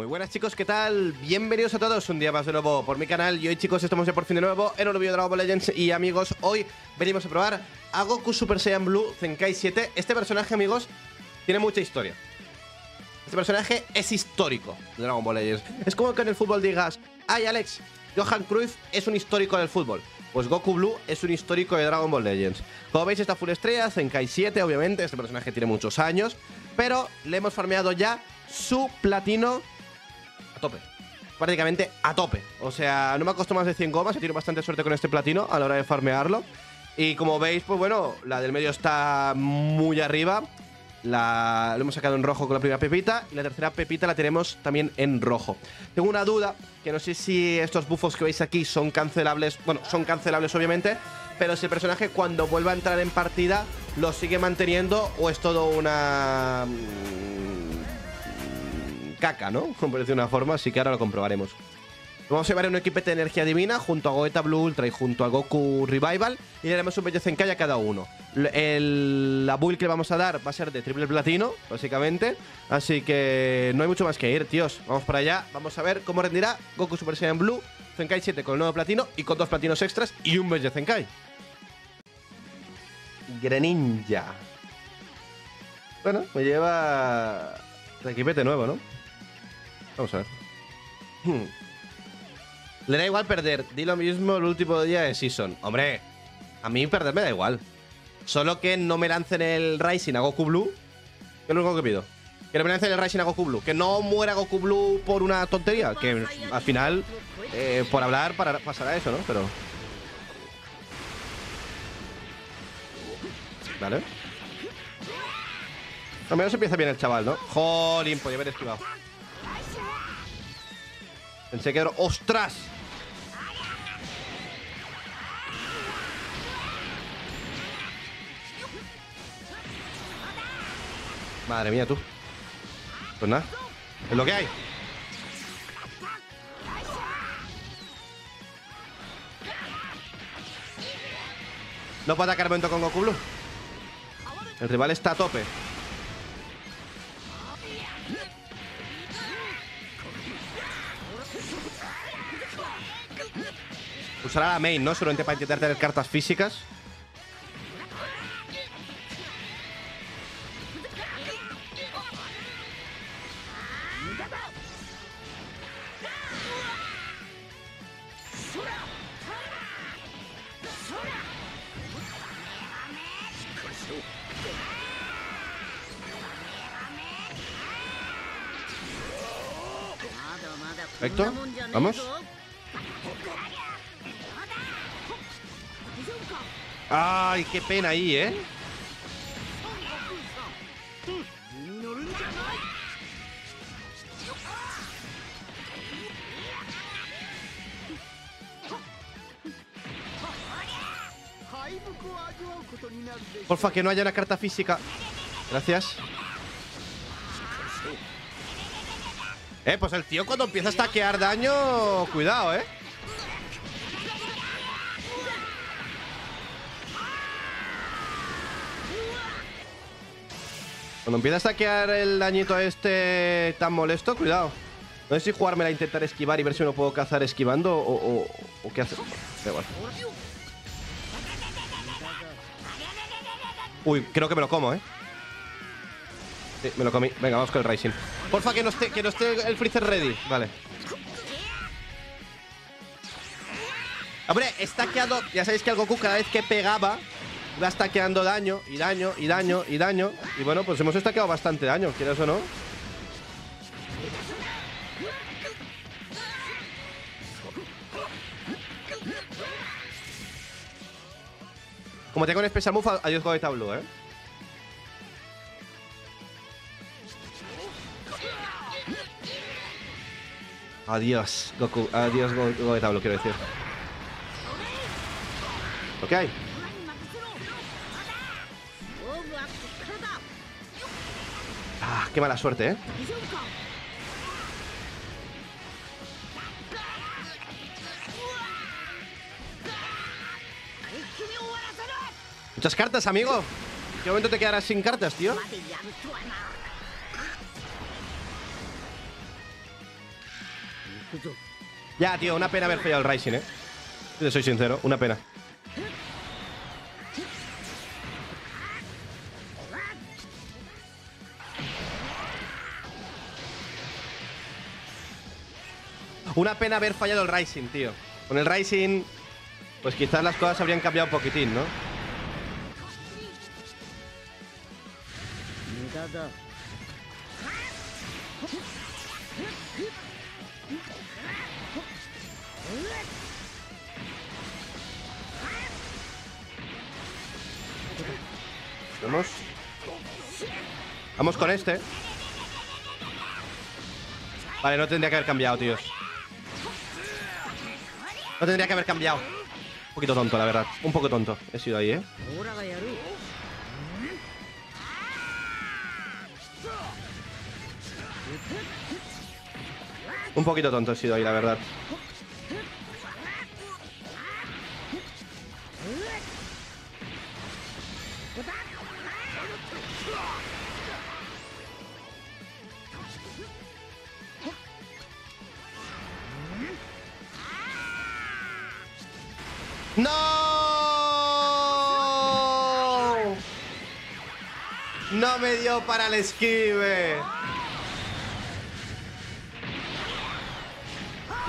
Muy buenas, chicos, ¿qué tal? Bienvenidos a todos un día más de nuevo por mi canal. Y hoy, chicos, estamos ya por fin de nuevo en un video de Dragon Ball Legends. Y, amigos, hoy venimos a probar a Goku Super Saiyan Blue Zenkai 7. Este personaje, amigos, tiene mucha historia. Este personaje es histórico de Dragon Ball Legends. Es como que en el fútbol digas: ay, Alex, Johan Cruyff es un histórico del fútbol. Pues Goku Blue es un histórico de Dragon Ball Legends. Como veis, está full estrella, Zenkai 7, obviamente. Este personaje tiene muchos años, pero le hemos farmeado ya su platino a tope, prácticamente a tope. O sea, no me ha costado más de 100 gomas. He tenido bastante suerte con este platino a la hora de farmearlo. Y como veis, pues bueno, la del medio está muy arriba. Lo hemos sacado en rojo con la primera pepita. Y la tercera pepita la tenemos también en rojo. Tengo una duda, que no sé si estos buffos que veis aquí son cancelables. Bueno, son cancelables, obviamente, pero si el personaje cuando vuelva a entrar en partida lo sigue manteniendo, o es todo una caca, ¿no? Como parece una forma, así que ahora lo comprobaremos. Vamos a llevar un equipete de energía divina junto a Gogeta Blue Ultra y junto a Goku Revival, y le haremos un bello Zenkai a cada uno. La build que le vamos a dar va a ser de triple platino, básicamente. Así que no hay mucho más que ir, tíos. Vamos para allá, vamos a ver cómo rendirá Goku Super Saiyan Blue Zenkai 7 con el nuevo platino y con 2 platinos extras y un bello Zenkai. Greninja. Bueno, me lleva el equipete nuevo, ¿no? Vamos a ver. Le da igual perder, di lo mismo el último día de Season. Hombre, a mí perder me da igual. Solo que no me lancen el Rising a Goku Blue. Que es lo único que pido. Que no me lancen el Rising a Goku Blue. Que no muera Goku Blue por una tontería. Que al final, por hablar, pasará eso, ¿no? Pero... vale. Al menos empieza bien el chaval, ¿no? Jolín, podía haber esquivado. Pensé que era... ¡Ostras! Madre mía, tú. Pues nada, es lo que hay. No puedo atacar momento con Goku Blue. El rival está a tope. Usará la main, ¿no? Solamente para intentar tener cartas físicas. Perfecto, vamos. Ay, qué pena ahí, ¿eh? Porfa, que no haya una carta física. Gracias. Pues el tío cuando empieza a stackear daño, cuidado, ¿eh? Cuando empieza a stackear el dañito este tan molesto, cuidado. No sé si jugármela a intentar esquivar y ver si me lo puedo cazar esquivando o qué hacer. Da igual. Uy, creo que me lo como, ¿eh? Sí, me lo comí. Venga, vamos con el Rising. Porfa, que no esté el Freezer ready. Vale. Hombre, stackeado. Ya sabéis que el Goku cada vez que pegaba iba stackeando daño y daño y daño y daño. Y bueno, pues hemos stackeado bastante daño, quieras o no. Como tengo un Special Move, adiós Gogeta Blue, ¿eh? Adiós, Goku. Adiós, Gogeta Blue, quiero decir. Ok. Ah, qué mala suerte, ¿eh? Muchas cartas, amigo. ¿En qué momento te quedarás sin cartas, tío? Ya, tío, una pena haber fallado el Rising, eh. Si te soy sincero, una pena. Una pena haber fallado el Rising, tío. Con el Rising, pues quizás las cosas habrían cambiado un poquitín, ¿no? Vamos. Vamos con este. Vale, no tendría que haber cambiado, tíos. No tendría que haber cambiado. Un poquito tonto, la verdad. Un poco tonto. He sido ahí, ¿eh? Un poquito tonto he sido ahí, la verdad. ¡No! No me dio para el esquive.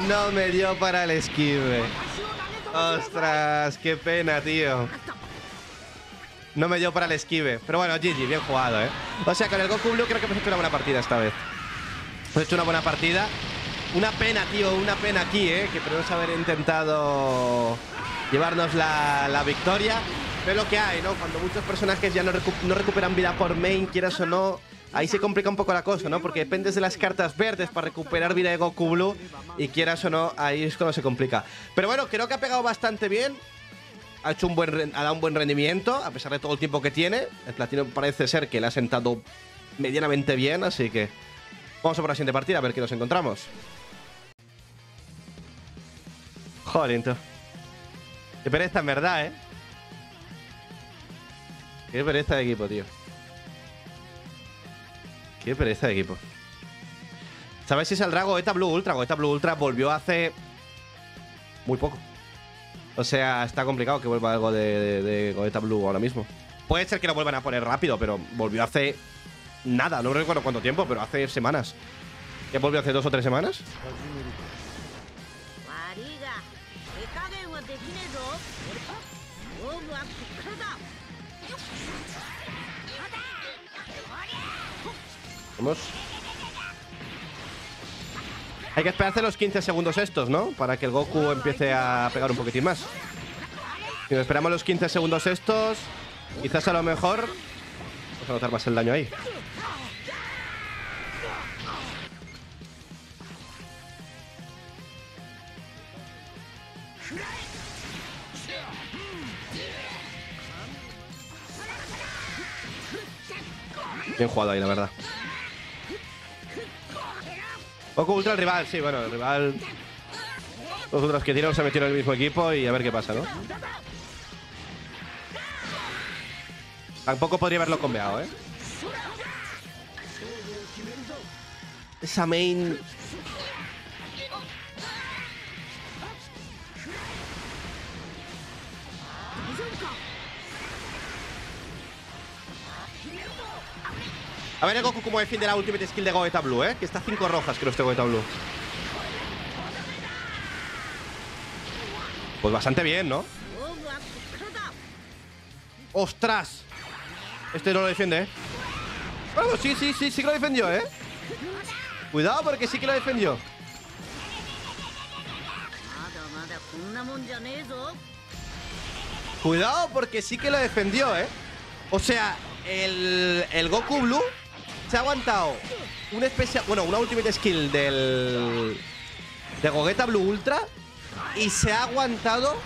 No me dio para el esquive. Ostras, qué pena, tío. No me dio para el esquive. Pero bueno, GG, bien jugado, eh. O sea, con el Goku Blue creo que hemos hecho una buena partida esta vez. Hemos hecho una buena partida. Una pena, tío, una pena aquí, que podemos haber intentado llevarnos la victoria. Pero es lo que hay, ¿no? Cuando muchos personajes ya no recuperan vida por main, quieras o no, ahí se complica un poco la cosa, ¿no? Porque dependes de las cartas verdes para recuperar vida de Goku Blue y quieras o no, ahí es cuando se complica. Pero bueno, creo que ha pegado bastante bien. Ha hecho ha dado un buen rendimiento, a pesar de todo el tiempo que tiene. El platino parece ser que le ha sentado medianamente bien, así que vamos a por la siguiente partida, a ver qué nos encontramos. Joder, tío. Qué pereza, en verdad, ¿eh? Qué pereza de equipo, tío. Qué pereza de equipo. ¿Sabes si saldrá Gogeta Blue Ultra? Gogeta Blue Ultra volvió hace muy poco. O sea, está complicado que vuelva algo de Gogeta Blue ahora mismo. Puede ser que lo vuelvan a poner rápido, pero volvió hace nada. No recuerdo cuánto tiempo, pero hace semanas. ¿Qué volvió hace 2 o 3 semanas? Vamos. Hay que esperarse los 15 segundos estos, ¿no? Para que el Goku empiece a pegar un poquitín más. Si nos esperamos los 15 segundos estos, quizás a lo mejor vamos a notar más el daño ahí. Bien jugado ahí, la verdad. Goku Ultra, el rival, sí, bueno, el rival. Los otros que tiraron se metieron en el mismo equipo y a ver qué pasa, ¿no? Tampoco podría haberlo combeado, ¿eh? Esa main. A ver el Goku como defiende la Ultimate Skill de Gogeta Blue, que está 5 rojas, creo, este Gogeta Blue. Pues bastante bien, ¿no? ¡Ostras! Este no lo defiende, ¿eh? Bueno, sí, sí, sí, sí que lo defendió, ¿eh? Cuidado porque sí que lo defendió. Cuidado porque sí que lo defendió, ¿eh? O sea, el Goku Blue se ha aguantado una especial, bueno, una Ultimate Skill de Gogeta Blue Ultra y se ha aguantado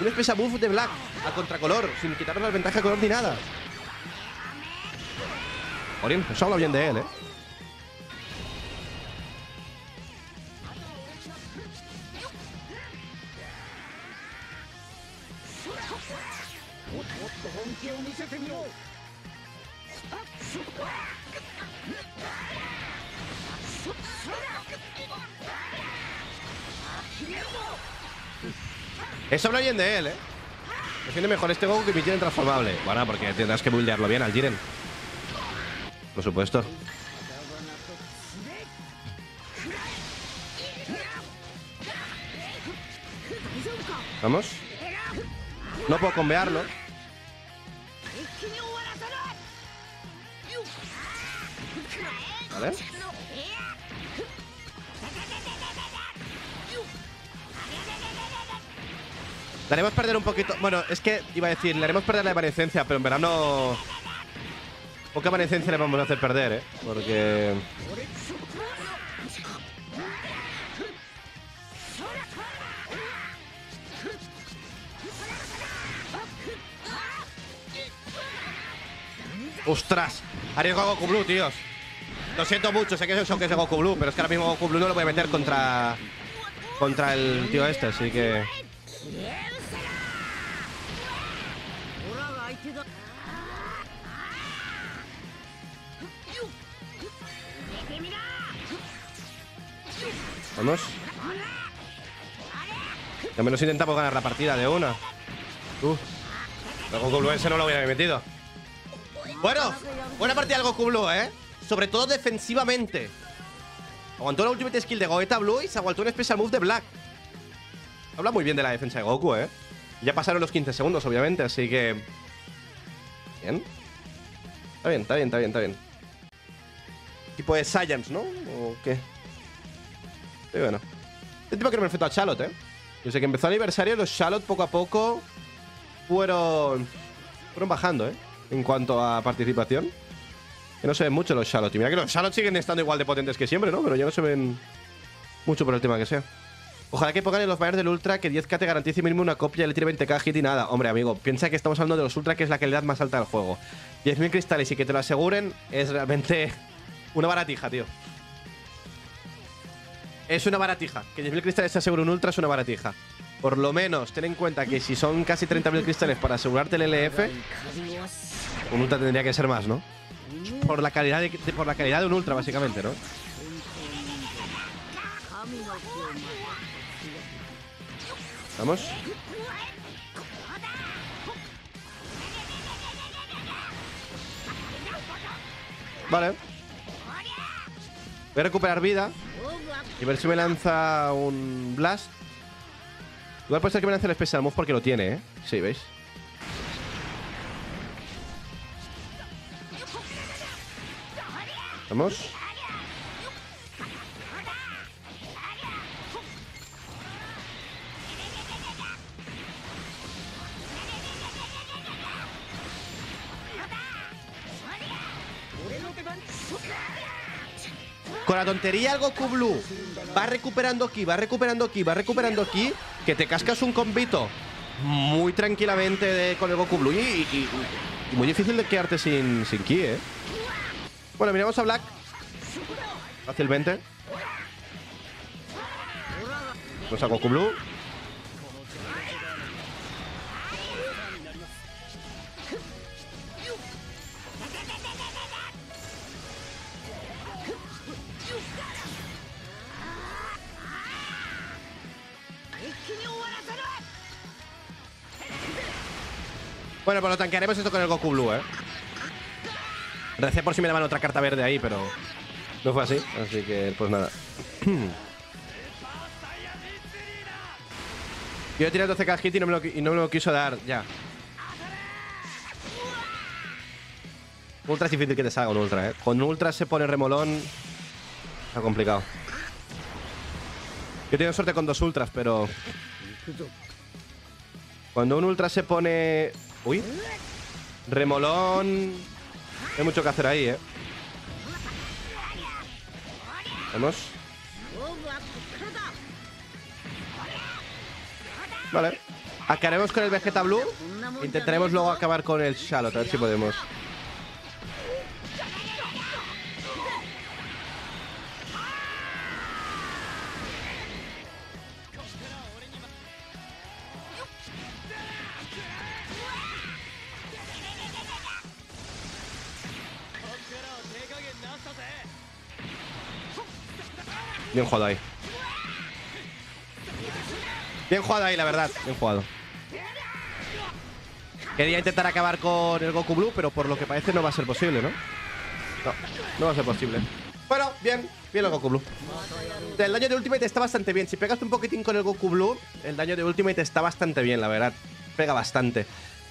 una especial buff de Black a contracolor, sin quitarle la ventaja de color ni nada. Orin, eso habla bien de él, ¿eh? Eso habla bien de él, ¿eh? Defiende mejor este Goku que mi Jiren transformable. Bueno, porque tendrás que buildearlo bien al Jiren. Por supuesto. Vamos. No puedo combearlo. Vale. Le haremos perder un poquito. Bueno, es que iba a decir, le haremos perder la evanescencia, pero en verano poca evanescencia le vamos a hacer perder, ¿eh? Porque... ¡Ostras! Arriesgo a Goku Blue, tíos. Lo siento mucho, sé que es el shock de Goku Blue, pero es que ahora mismo Goku Blue no lo voy a meter contra el tío este, así que... Vamos. Al menos intentamos ganar la partida de una. El Goku Blue ese no lo hubiera metido. Bueno, buena partida del Goku Blue, ¿eh? Sobre todo defensivamente. Aguantó la ultimate skill de Gogeta Blue y se aguantó un special move de Black. Habla muy bien de la defensa de Goku, ¿eh? Ya pasaron los 15 segundos, obviamente, así que... Bien. Está bien, está bien, está bien, está bien. Tipo de Saiyans, ¿no? ¿O qué? Y bueno. Este tipo que no me enfrentó a Shallot, ¿eh? Desde que empezó el aniversario, los Shallot poco a poco fueron bajando, ¿eh? En cuanto a participación. Que no se ven mucho los Shallot. Y mira que los Shallot siguen estando igual de potentes que siempre, ¿no? Pero ya no se ven mucho por el tema que sea. Ojalá que pongan en los banners del Ultra que 10k te garantice mínimo una copia y le tire 20k hit y nada. Hombre, amigo, piensa que estamos hablando de los Ultra, que es la calidad más alta del juego. 10.000 cristales y que te lo aseguren es realmente una baratija, tío. Es una baratija. Que 10.000 cristales te asegure un Ultra es una baratija. Por lo menos, ten en cuenta que si son casi 30.000 cristales para asegurarte el LF, un Ultra tendría que ser más, ¿no? Por la calidad de un Ultra, básicamente, ¿no? Vamos. Vale. Voy a recuperar vida y ver si me lanza un Blast. Igual puede ser que me lance el Special Move porque lo tiene, ¿eh? Sí, ¿veis? Vamos. Con la tontería el Goku Blue va recuperando aquí, va recuperando aquí, va recuperando aquí, que te cascas un combito muy tranquilamente con el Goku Blue y muy difícil de quedarte sin ki, ¿eh? Bueno, miramos a Black. Fácilmente. Vamos a Goku Blue. Bueno, pues lo tanquearemos esto con el Goku Blue, ¿eh? Recé por si me daban otra carta verde ahí, pero no fue así, así que pues nada. Yo tiré 12k hit y no me lo quiso dar ya. Ultra es difícil que te salga un Ultra, ¿eh? Con Ultra se pone remolón. Está complicado. Yo he tenido suerte con dos Ultras, pero... Cuando un Ultra se pone... Uy, remolón. Hay mucho que hacer ahí, ¿eh? Vamos. Vale. Acabaremos con el Vegeta Blue. Intentaremos luego acabar con el Shallot, a ver si podemos. Bien jugado ahí. Bien jugado ahí, la verdad. Bien jugado. Quería intentar acabar con el Goku Blue, pero por lo que parece no va a ser posible, ¿no? No, no va a ser posible. Bueno, bien. Bien el Goku Blue. El daño de Ultimate está bastante bien. Si pegas un poquitín con el Goku Blue, el daño de Ultimate está bastante bien, la verdad. Pega bastante.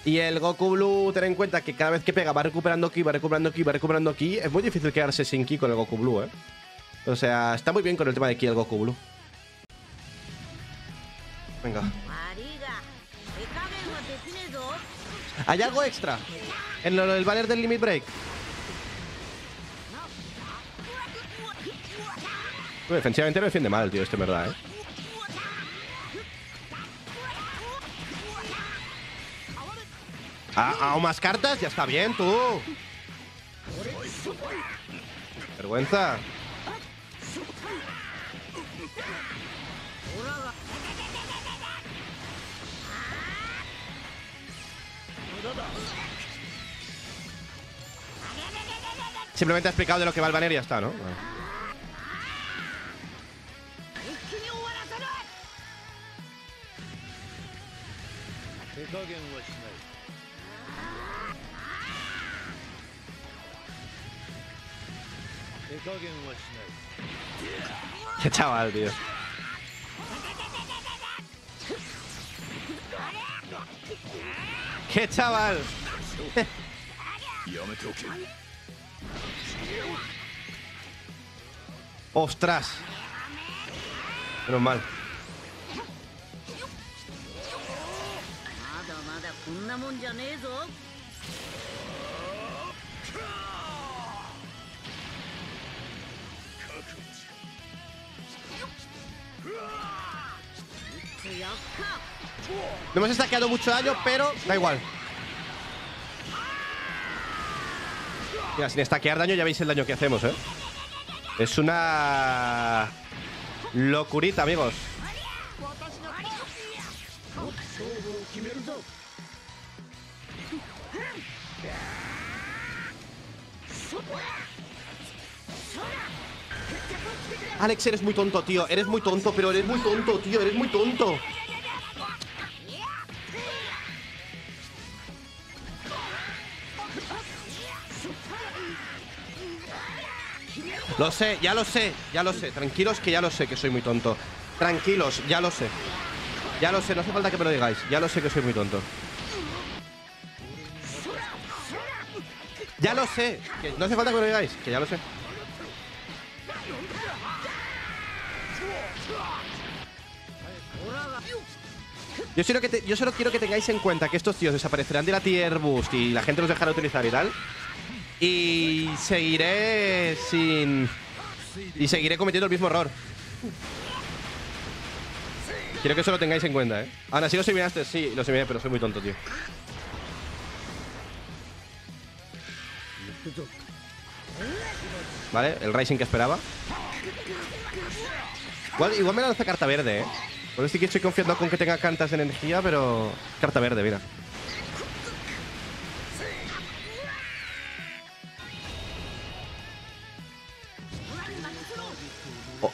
Y el Goku Blue, ten en cuenta que cada vez que pega va recuperando ki, va recuperando ki, va recuperando ki. Es muy difícil quedarse sin ki con el Goku Blue, ¿eh? O sea, está muy bien con el tema de ki el Goku Blue. Venga. ¿Hay algo extra en el banner del Limit Break? Defensivamente no defiende mal, tío, esto es verdad, ¿eh? Aún más cartas, ya está bien, tú. Vergüenza. Simplemente ha explicado de lo que va el banner y ya está, ¿no? Bueno. Qué chaval, tío. Qué chaval. Ostras. Menos mal. No hemos stackeado mucho daño, pero da igual. Mira, sin stackear daño ya veis el daño que hacemos, ¿eh? Es una locurita, amigos. Alex, eres muy tonto, tío. Eres muy tonto, pero eres muy tonto, tío. Eres muy tonto. Lo sé, ya lo sé, ya lo sé. Tranquilos que ya lo sé que soy muy tonto. Tranquilos, ya lo sé. Ya lo sé, no hace falta que me lo digáis. Ya lo sé que soy muy tonto. Ya lo sé, que no hace falta que me lo digáis, que ya lo sé. Yo solo quiero que tengáis en cuenta que estos tíos desaparecerán de la tier boost y la gente los dejará utilizar y tal. Y seguiré sin... Y seguiré cometiendo el mismo error. Quiero que eso lo tengáis en cuenta, ¿eh? Ahora sí los eliminaste, sí, los eliminé, pero soy muy tonto, tío. Vale, el Rising que esperaba. Igual me lanza carta verde, ¿eh? Por eso sí que estoy confiando con que tenga cartas de energía, pero... Carta verde, mira. Oh,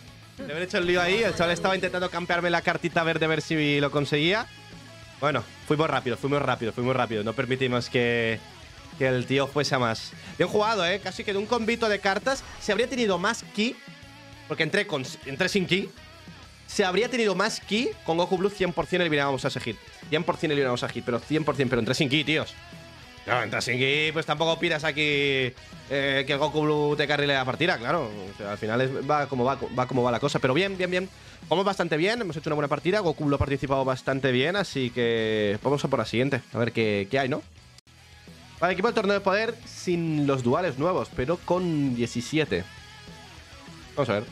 Le haber hecho el lío ahí. El chaval estaba intentando campearme la cartita verde a ver si lo conseguía. Bueno, fuimos rápidos, fuimos rápidos, fuimos rápidos. No permitimos que el tío fuese a más. Bien jugado, ¿eh? Casi que de un combito de cartas se habría tenido más ki. Porque entré sin ki. Se habría tenido más ki. Con Goku Blue 100% eliminábamos a ese hit. 100% eliminábamos a hit, pero 100%. Pero entré sin ki, tíos. No, entras sin ki, pues tampoco pidas aquí que el Goku Blue te carrile la partida, claro. O sea, al final va como va la cosa. Pero bien, bien, bien. Vamos bastante bien, hemos hecho una buena partida. Goku Blue ha participado bastante bien, así que vamos a por la siguiente. A ver qué hay, ¿no? Vale, equipo del torneo de poder sin los duales nuevos, pero con 17. Vamos a ver.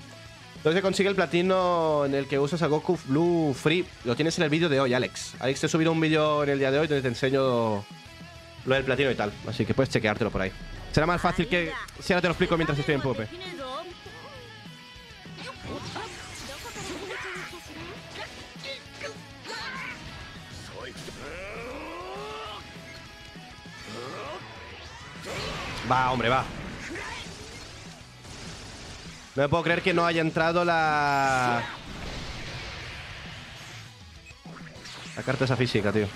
Entonces consigue el platino en el que usas a Goku Blue Free. Lo tienes en el vídeo de hoy, Alex. Alex, te he subido un vídeo en el día de hoy donde te enseño... lo del platino y tal. Así que puedes chequeártelo por ahí. Será más fácil que... Si ahora te lo explico mientras estoy en PvP. Va, hombre, va. No me puedo creer que no haya entrado la... La carta esa física, tío.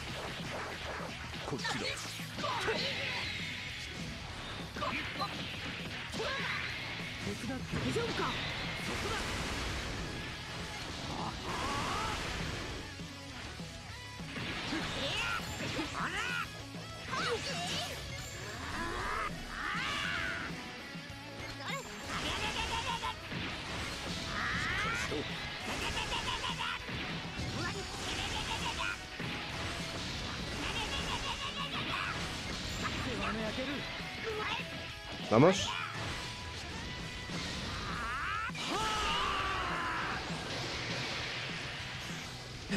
Vamos.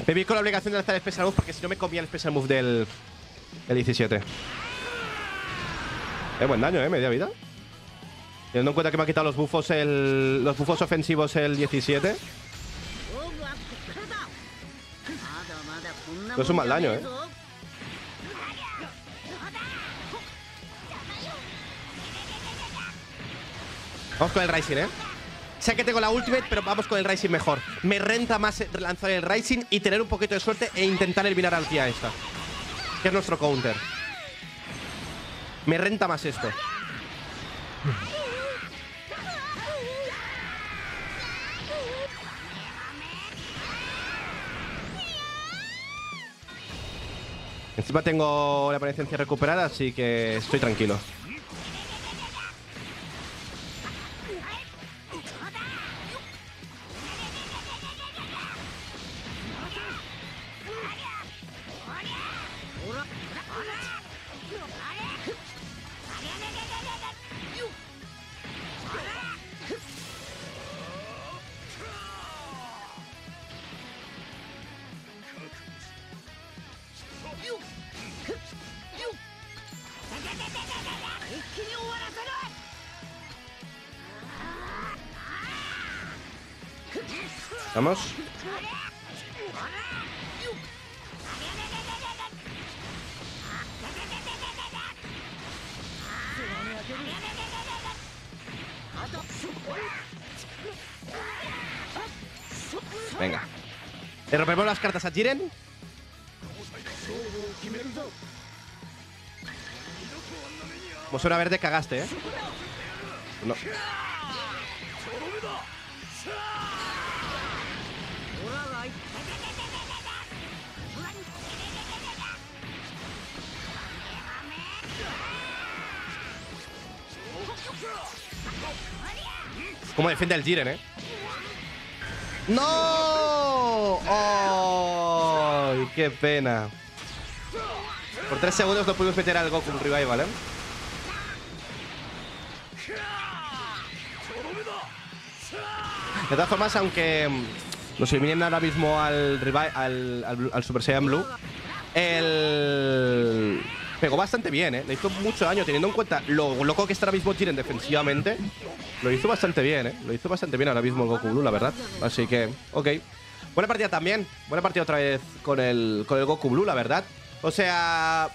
Me vi con la obligación de lanzar el Special Move porque si no me comía el Special Move del... El 17. Buen daño, media vida. Teniendo en cuenta que me ha quitado los bufos los bufos ofensivos el 17. No es un mal daño, Vamos con el Rising, Sé que tengo la Ultimate, pero vamos con el Rising mejor. Me renta más lanzar el Rising y tener un poquito de suerte e intentar eliminar al tía esta, que es nuestro counter. Me renta más esto. Encima tengo la apariencia recuperada, así que estoy tranquilo. Vamos. Venga. Le rompemos las cartas a Jiren. Vos una verde cagaste, No. Cómo defiende el Jiren, ¡No! ¡Oh! ¡Qué pena! Por 3 segundos no pudimos meter al Goku Revival, De todas formas, aunque nos eliminen ahora mismo al Super Saiyan Blue, el... Pegó bastante bien, Le hizo mucho daño, teniendo en cuenta lo loco que está ahora mismo Jiren defensivamente. Lo hizo bastante bien, Lo hizo bastante bien ahora mismo el Goku Blue, la verdad. Así que, ok. Buena partida también. Buena partida otra vez con el Goku Blue, la verdad. O sea...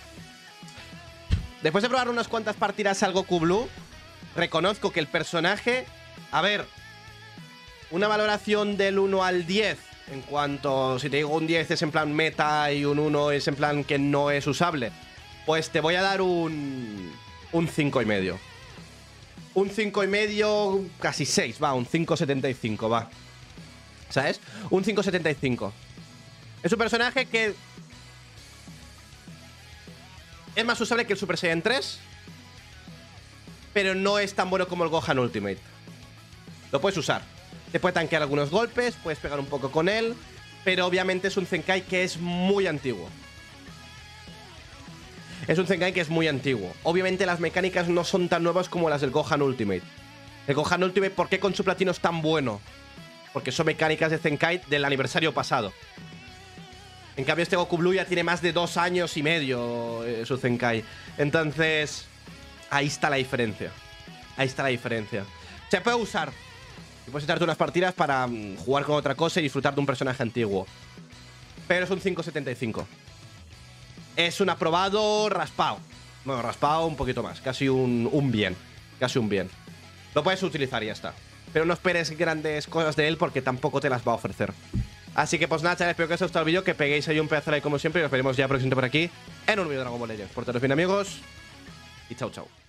Después de probar unas cuantas partidas al Goku Blue, reconozco que el personaje... A ver... Una valoración del 1 al 10. En cuanto... Si te digo un 10 es en plan meta y un 1 es en plan que no es usable. Pues te voy a dar un 5,5. Un 5,5, casi 6, va, un 5,75, va. ¿Sabes? Un 5,75. Es un personaje que... Es más usable que el Super Saiyan 3, pero no es tan bueno como el Gohan Ultimate. Lo puedes usar. Te puede tanquear algunos golpes, puedes pegar un poco con él, pero obviamente es un Zenkai que es muy antiguo. Es un Zenkai que es muy antiguo. Obviamente las mecánicas no son tan nuevas como las del Gohan Ultimate. El Gohan Ultimate, ¿por qué con su platino es tan bueno? Porque son mecánicas de Zenkai del aniversario pasado. En cambio, este Goku Blue ya tiene más de 2 años y medio su Zenkai. Entonces, ahí está la diferencia. Ahí está la diferencia. Se puede usar. Y puedes echarte unas partidas para jugar con otra cosa y disfrutar de un personaje antiguo. Pero es un 5.75. Es un aprobado raspado. Bueno, raspado un poquito más. Casi un bien. Casi un bien. Lo puedes utilizar y ya está. Pero no esperes grandes cosas de él porque tampoco te las va a ofrecer. Así que pues nada, chavales, espero que os haya gustado el vídeo. Que peguéis ahí un pedazo de like como siempre. Y nos veremos ya próximamente por aquí en un vídeo de Dragon Ball Legends. Portaros bien, amigos. Y chao, chao.